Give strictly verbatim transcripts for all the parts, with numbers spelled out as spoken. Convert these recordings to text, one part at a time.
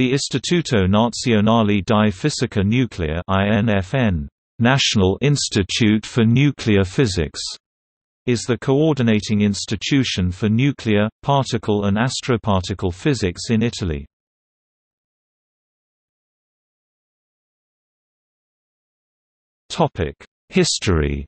The Istituto Nazionale di Fisica Nucleare (I N F N), National Institute for Nuclear Physics, is the coordinating institution for nuclear, particle and astroparticle physics in Italy. History.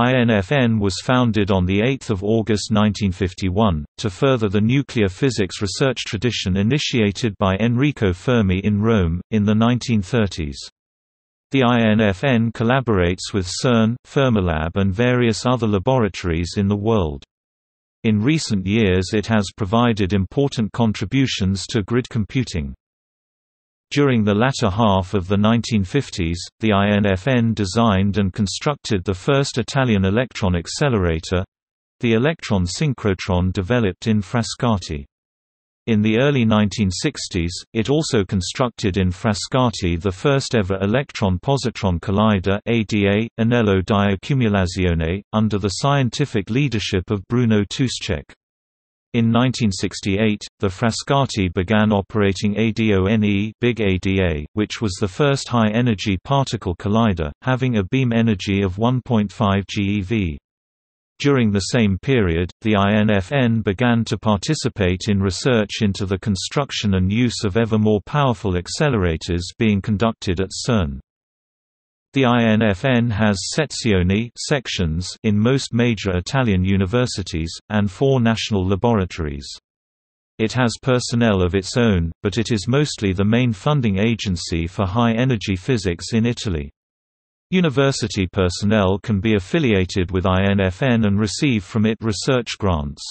I N F N was founded on the eighth of August nineteen fifty-one, to further the nuclear physics research tradition initiated by Enrico Fermi in Rome, in the nineteen thirties. The I N F N collaborates with CERN, Fermilab and various other laboratories in the world. In recent years it has provided important contributions to grid computing. During the latter half of the nineteen fifties, the I N F N designed and constructed the first Italian electron accelerator—the electron synchrotron developed in Frascati. In the early nineteen sixties, it also constructed in Frascati the first-ever electron-positron collider (A D A), Anello di Accumulazione, under the scientific leadership of Bruno Touschek. In nineteen sixty-eight, the Frascati began operating ADONE, Big A D A, which was the first high-energy particle collider, having a beam energy of one point five GeV. During the same period, the I N F N began to participate in research into the construction and use of ever more powerful accelerators being conducted at CERN. The I N F N has sezioni sections in most major Italian universities, and four national laboratories. It has personnel of its own, but it is mostly the main funding agency for high-energy physics in Italy. University personnel can be affiliated with I N F N and receive from it research grants.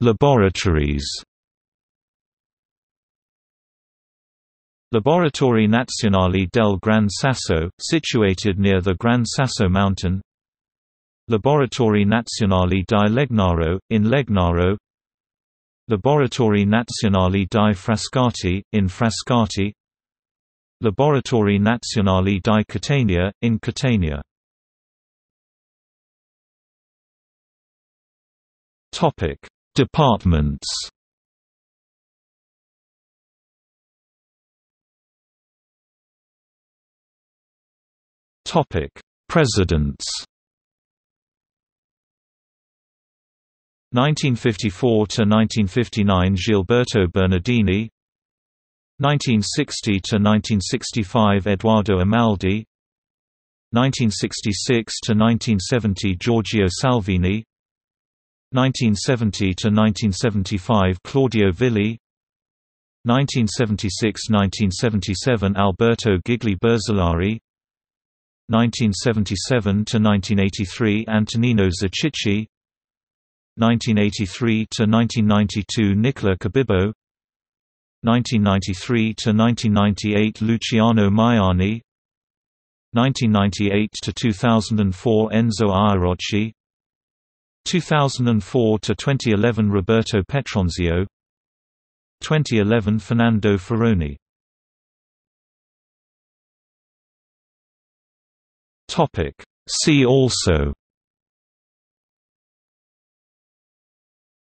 Laboratories. Laboratorio Nazionale del Gran Sasso, situated near the Gran Sasso mountain. Laboratorio Nazionale di Legnaro, in Legnaro. Laboratorio Nazionale di Frascati, in Frascati. Laboratorio Nazionale di Catania, in Catania. Topic: Departments. Topic: Presidents. nineteen fifty-four to nineteen fifty-nine, Gilberto Bernardini. nineteen sixty to nineteen sixty-five, Eduardo Amaldi. nineteen sixty-six to nineteen seventy, Giorgio Salvini. nineteen seventy to nineteen seventy-five, Claudio Villi. nineteen seventy-six to nineteen seventy-seven, Alberto Gigli Berzolari. nineteen seventy-seven to nineteen eighty-three, Antonino Zichichi. nineteen eighty-three to nineteen ninety-two, Nicola Cabibbo. nineteen ninety-three to nineteen ninety-eight, Luciano Maiani. nineteen ninety-eight to two thousand four, Enzo Iarocci. two thousand four to twenty eleven, Roberto Petronzio. twenty eleven, Fernando Ferroni. Topic: See also.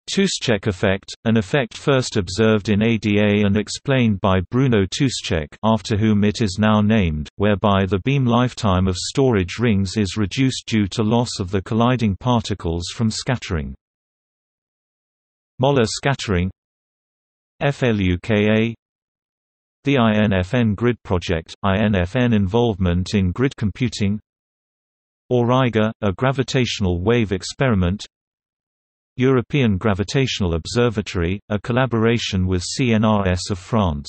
Touschek effect, an effect first observed in A D A and explained by Bruno Touschek, after whom it is now named, whereby the beam lifetime of storage rings is reduced due to loss of the colliding particles from scattering. Möller scattering. FLUKA. The I N F N Grid Project, I N F N involvement in grid computing. Auriga, a gravitational wave experiment. European Gravitational Observatory, a collaboration with C N R S of France.